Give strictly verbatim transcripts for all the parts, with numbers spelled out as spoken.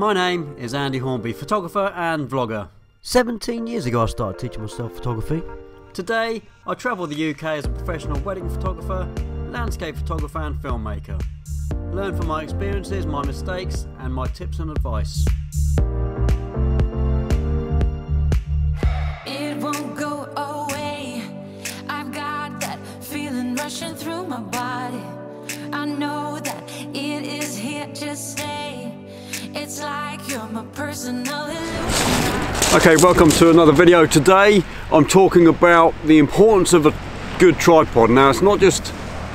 My name is Andy Hornby, photographer and vlogger. seventeen years ago I started teaching myself photography. Today I travel the U K as a professional wedding photographer, landscape photographer and filmmaker. Learn from my experiences, my mistakes and my tips and advice. It won't go away. I've got that feeling rushing through my body. I know that it is here to stay. It's like you're my personal illusion. Okay, welcome to another video. Today I'm talking about the importance of a good tripod. Now, it's not just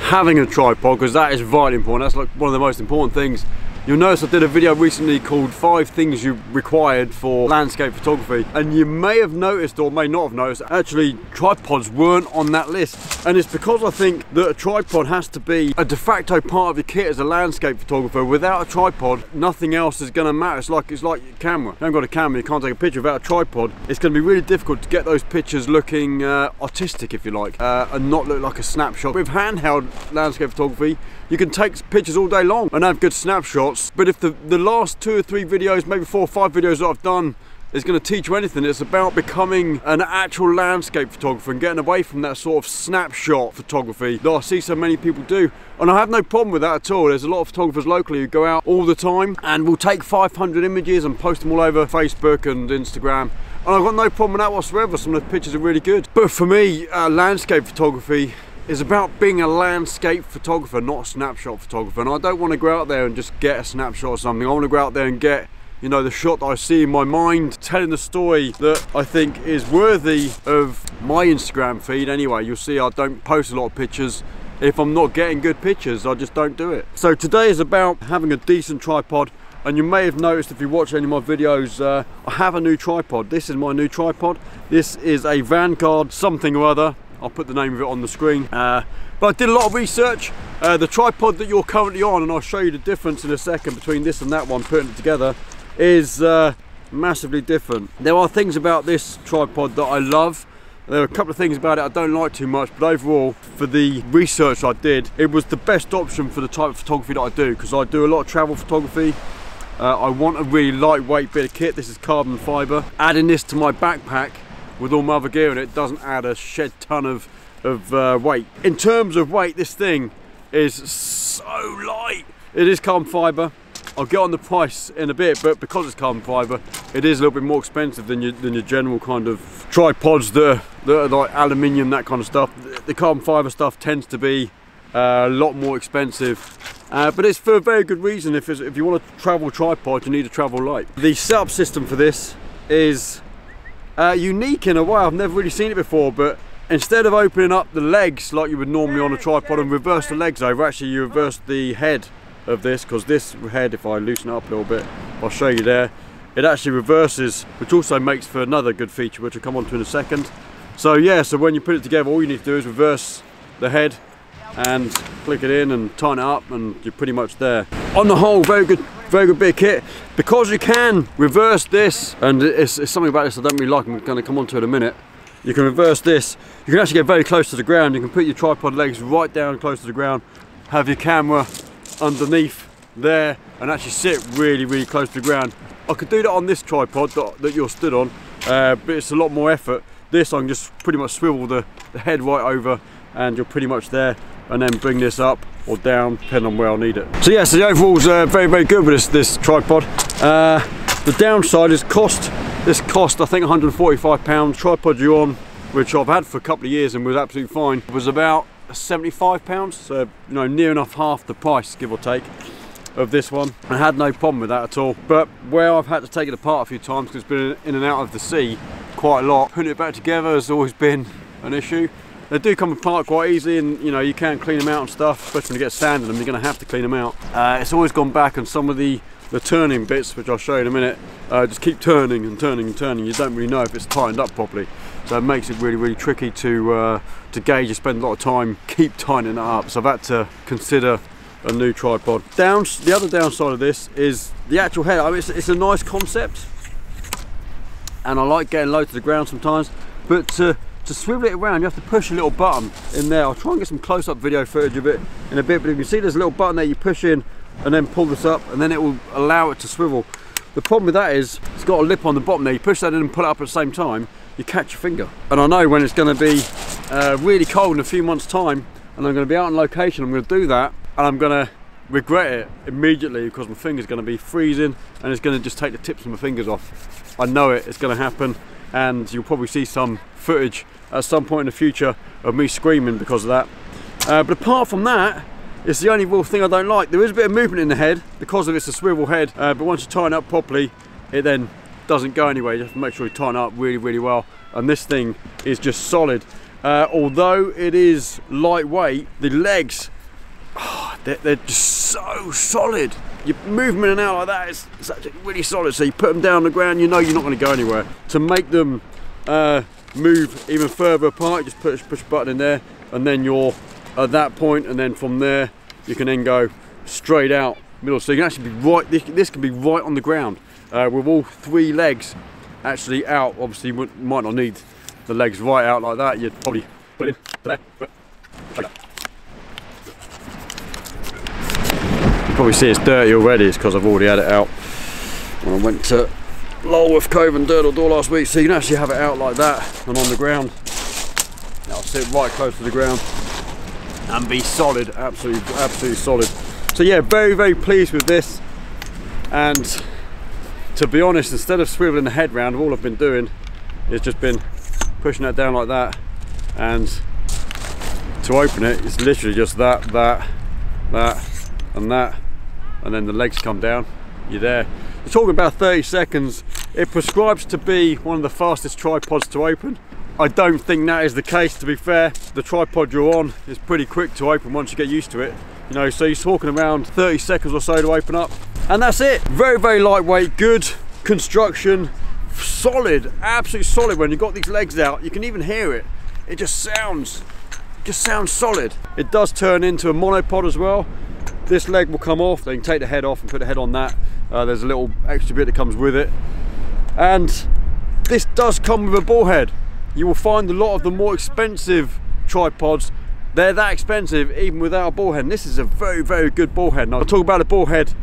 having a tripod, because that is vitally important. That's like one of the most important things. You'll notice I did a video recently called five things you required for landscape photography, and you may have noticed or may not have noticed, actually tripods weren't on that list. And it's because I think that a tripod has to be a de facto part of your kit as a landscape photographer. Without a tripod, nothing else is going to matter. It's like, it's like your camera. If you haven't got a camera, you can't take a picture. Without a tripod, it's going to be really difficult to get those pictures looking uh, artistic, if you like, uh, and not look like a snapshot. With handheld landscape photography, you can take pictures all day long and have good snapshots. But if the, the last two or three videos, maybe four or five videos that I've done is going to teach you anything, it's about becoming an actual landscape photographer and getting away from that sort of snapshot photography that I see so many people do. And I have no problem with that at all. There's a lot of photographers locally who go out all the time and will take five hundred images and post them all over Facebook and Instagram. And I've got no problem with that whatsoever. Some of the pictures are really good. But for me, uh, landscape photography is about being a landscape photographer, not a snapshot photographer. And I don't want to go out there and just get a snapshot or something. I want to go out there and get, you know, the shot that I see in my mind, telling the story that I think is worthy of my Instagram feed anyway. You'll see I don't post a lot of pictures. If I'm not getting good pictures, I just don't do it. So today is about having a decent tripod. And you may have noticed, if you watch any of my videos, uh, I have a new tripod. This is my new tripod. This is a Vanguard something or other. I'll put the name of it on the screen. Uh, but I did a lot of research. Uh, the tripod that you're currently on, and I'll show you the difference in a second between this and that one, putting it together, is uh, massively different. There are things about this tripod that I love. There are a couple of things about it I don't like too much, but overall, for the research I did, it was the best option for the type of photography that I do, because I do a lot of travel photography. Uh, I want a really lightweight bit of kit. This is carbon fiber. Adding this to my backpack with all my other gear in it doesn't add a shed ton of, of uh, weight. In terms of weight, this thing is so light. It is carbon fiber. I'll get on the price in a bit, but because it's carbon fiber, it is a little bit more expensive than your, than your general kind of tripods that are, that are like aluminium, that kind of stuff. The carbon fiber stuff tends to be a lot more expensive. Uh, but it's for a very good reason. If, it's, if you want a travel tripod, you need a travel light. The setup system for this is Uh, unique in a way. I've never really seen it before, but instead of opening up the legs like you would normally on a tripod and reverse the legs over, actually you reverse the head of this, because this head, if I loosen it up a little bit, I'll show you there, it actually reverses, which also makes for another good feature which I'll come on to in a second. So yeah, so when you put it together, all you need to do is reverse the head and click it in and tighten it up, and you're pretty much there. On the whole, very good very good bit of kit, because you can reverse this, and it's, it's something about this I don't really like, I'm going to come on to it in a minute. You can reverse this, you can actually get very close to the ground, you can put your tripod legs right down close to the ground, have your camera underneath there, and actually sit really really close to the ground. I could do that on this tripod that, that you're stood on, uh, but it's a lot more effort. This I can just pretty much swivel the, the head right over and you're pretty much there, and then bring this up or down, depending on where I need it. So yeah, so the overall's uh, very, very good with this, this tripod. Uh, the downside is cost. This cost, I think, one hundred and forty-five pounds. Tripod you're on, which I've had for a couple of years and was absolutely fine, was about seventy-five pounds, so you know, near enough half the price, give or take, of this one. I had no problem with that at all. But where I've had to take it apart a few times, because it's been in and out of the sea quite a lot, putting it back together has always been an issue. They do come apart quite easily, and you know, you can clean them out and stuff, especially when you get sand in them, you're going to have to clean them out. Uh, it's always gone back, and some of the, the turning bits, which I'll show you in a minute, uh, just keep turning and turning and turning. You don't really know if it's tightened up properly. So it makes it really, really tricky to, uh, to gauge. You spend a lot of time, keep tightening it up. So I've had to consider a new tripod. Down, the other downside of this is the actual head. I mean, it's, it's a nice concept, and I like getting low to the ground sometimes, but to, to swivel it around, you have to push a little button in there. I'll try and get some close-up video footage of it in a bit, but you can see there's a little button there you push in and then pull this up, and then it will allow it to swivel. The problem with that is it's got a lip on the bottom there. You push that in and pull it up at the same time, you catch your finger. And I know when it's going to be uh, really cold in a few months' time, and I'm going to be out on location, I'm going to do that, and I'm going to regret it immediately because my finger's going to be freezing, and it's going to just take the tips of my fingers off. I know it, it's going to happen, and you'll probably see some footage at some point in the future of me screaming because of that. Uh, but apart from that, it's the only real thing I don't like. There is a bit of movement in the head because of it's a swivel head, uh, but once you tighten it up properly, it then doesn't go anywhere. You have to make sure you tighten it up really, really well. And this thing is just solid. Uh, although it is lightweight, the legs, oh, they're, they're just so solid. You move them in and out like that, it's, it's actually really solid. So you put them down on the ground, you know you're not going to go anywhere. To make them uh, move even further apart, just push, push a button in there, and then you're at that point, and then from there you can then go straight out middle, so you can actually be right, this, this can be right on the ground uh, with all three legs actually out. Obviously you might not need the legs right out like that, you'd probably put it in, you probably see it's dirty already, it's because I've already had it out when I went to Lulworth Cove and Durdle Door last week. So you can actually have it out like that and on the ground. Now I'll sit right close to the ground and be solid, absolutely, absolutely solid. So yeah, very, very pleased with this. And to be honest, instead of swiveling the head round, all I've been doing is just been pushing that down like that. And to open it, it's literally just that, that, that, and that. And then the legs come down, you're there. We're talking about thirty seconds. It prescribes to be one of the fastest tripods to open. I don't think that is the case, to be fair. The tripod you're on is pretty quick to open once you get used to it. You know, so you're talking around thirty seconds or so to open up. And that's it. Very, very lightweight, good construction, solid, absolutely solid. When you've got these legs out, you can even hear it. It just sounds, just sounds solid. It does turn into a monopod as well. This leg will come off, then you can take the head off and put the head on that. Uh, there's a little extra bit that comes with it. And this does come with a ball head. You will find a lot of the more expensive tripods, they're that expensive even without a ball head. And this is a very, very good ball head. And I'll talk about the ball head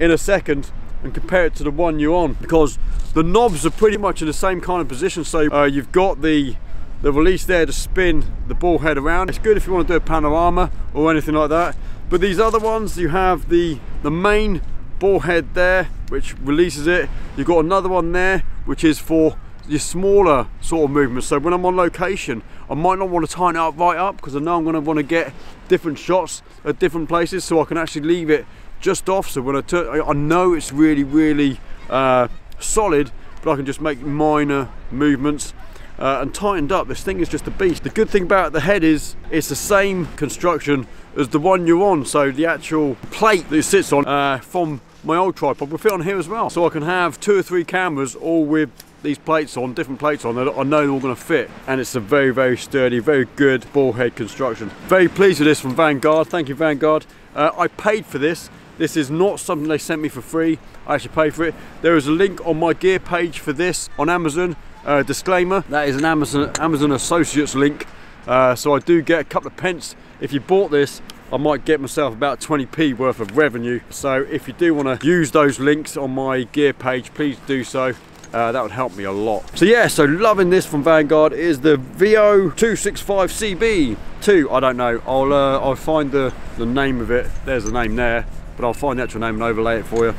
in a second and compare it to the one you're on, because the knobs are pretty much in the same kind of position. So uh, you've got the, the release there to spin the ball head around. It's good if you want to do a panorama or anything like that. But these other ones, you have the, the main ball head there, which releases it. You've got another one there, which is for your smaller sort of movements. So when I'm on location, I might not want to tighten it up right up because I know I'm going to want to get different shots at different places, so I can actually leave it just off. So when I turn, I know it's really, really uh, solid, but I can just make minor movements uh, and tightened up. This thing is just a beast. The good thing about the head is it's the same construction as the one you're on. So the actual plate that it sits on uh, from my old tripod will fit on here as well. So I can have two or three cameras all with these plates on, different plates on, that I know they're all going to fit. And it's a very, very sturdy, very good ball head construction. Very pleased with this from Vanguard. Thank you, Vanguard. Uh, I paid for this. This is not something they sent me for free. I actually paid for it. There is a link on my gear page for this on Amazon. Uh, disclaimer, that is an Amazon, Amazon Associates link. Uh, so I do get a couple of pence. If you bought this, I might get myself about twenty p worth of revenue. So if you do want to use those links on my gear page, please do so. Uh, that would help me a lot. So yeah, so loving this from Vanguard is the V E O two six five C B two. I don't know, I'll uh, I'll find the, the name of it. There's the name there, but I'll find the actual name and overlay it for you.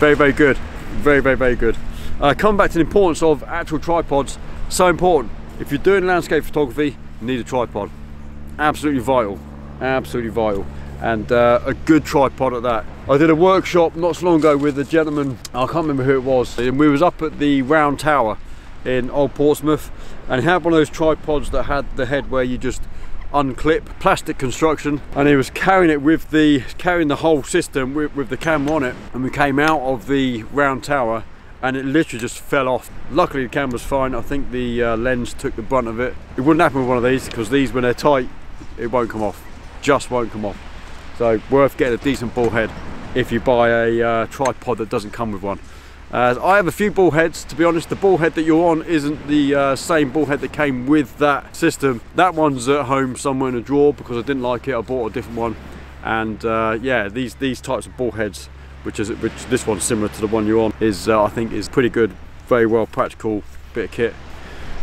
Very, very good, very, very, very good. Uh, come back to the importance of actual tripods. So important. If you're doing landscape photography, you need a tripod. Absolutely vital, absolutely vital. And uh, a good tripod at that. I did a workshop not so long ago with a gentleman, I can't remember who it was, and we was up at the Round Tower in Old Portsmouth, and he had one of those tripods that had the head where you just unclip, plastic construction, and he was carrying it with the, carrying the whole system with, with the camera on it, and we came out of the Round Tower and it literally just fell off. Luckily the camera's fine, I think the uh, lens took the brunt of it. It wouldn't happen with one of these, because these, when they're tight, it won't come off, just won't come off. So worth getting a decent ball head if you buy a uh, tripod that doesn't come with one. Uh, I have a few ball heads, to be honest. The ball head that you're on isn't the uh, same ball head that came with that system. That one's at home somewhere in a drawer because I didn't like it. I bought a different one. And uh, yeah, these, these types of ball heads which is which this one's similar to the one you're on, is uh, I think is pretty good, very well practical bit of kit.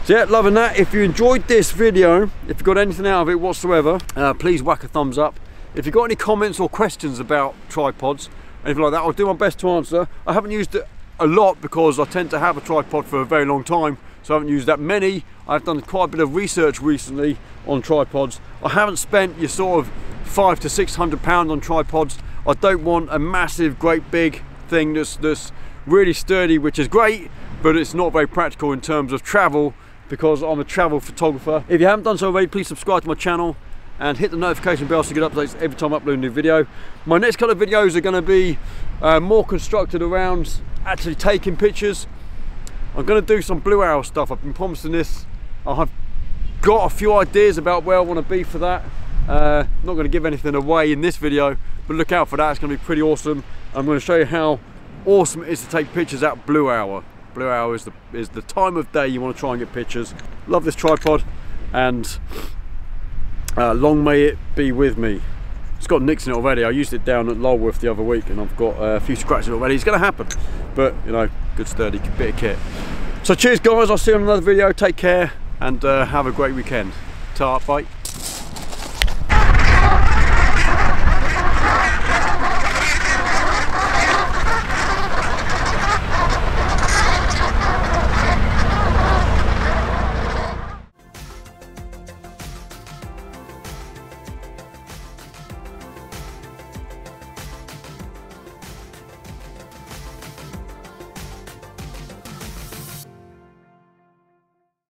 So yeah, loving that. If you enjoyed this video, if you got anything out of it whatsoever, uh, please whack a thumbs up. If you've got any comments or questions about tripods, anything like that, I'll do my best to answer. I haven't used it a lot because I tend to have a tripod for a very long time, so I haven't used that many. I've done quite a bit of research recently on tripods. I haven't spent your sort of five to six hundred pounds on tripods. I don't want a massive, great big thing that's, that's really sturdy, which is great, but it's not very practical in terms of travel because I'm a travel photographer. If you haven't done so already, please subscribe to my channel and hit the notification bell so you get updates every time I upload a new video. My next couple of videos are going to be uh, more constructed around actually taking pictures. I'm going to do some Blue Owl stuff. I've been promising this. I've got a few ideas about where I want to be for that. Uh, not going to give anything away in this video, but look out for that. It's going to be pretty awesome. I'm going to show you how awesome it is to take pictures at Blue Hour. Blue Hour is the, is the time of day you want to try and get pictures. Love this tripod, and uh, long may it be with me. It's got nicks in it already. I used it down at Lulworth the other week and I've got a few scratches already. It's going to happen, but you know, good sturdy bit of kit. So cheers guys, I'll see you on another video. Take care and uh, have a great weekend. Ta, bye.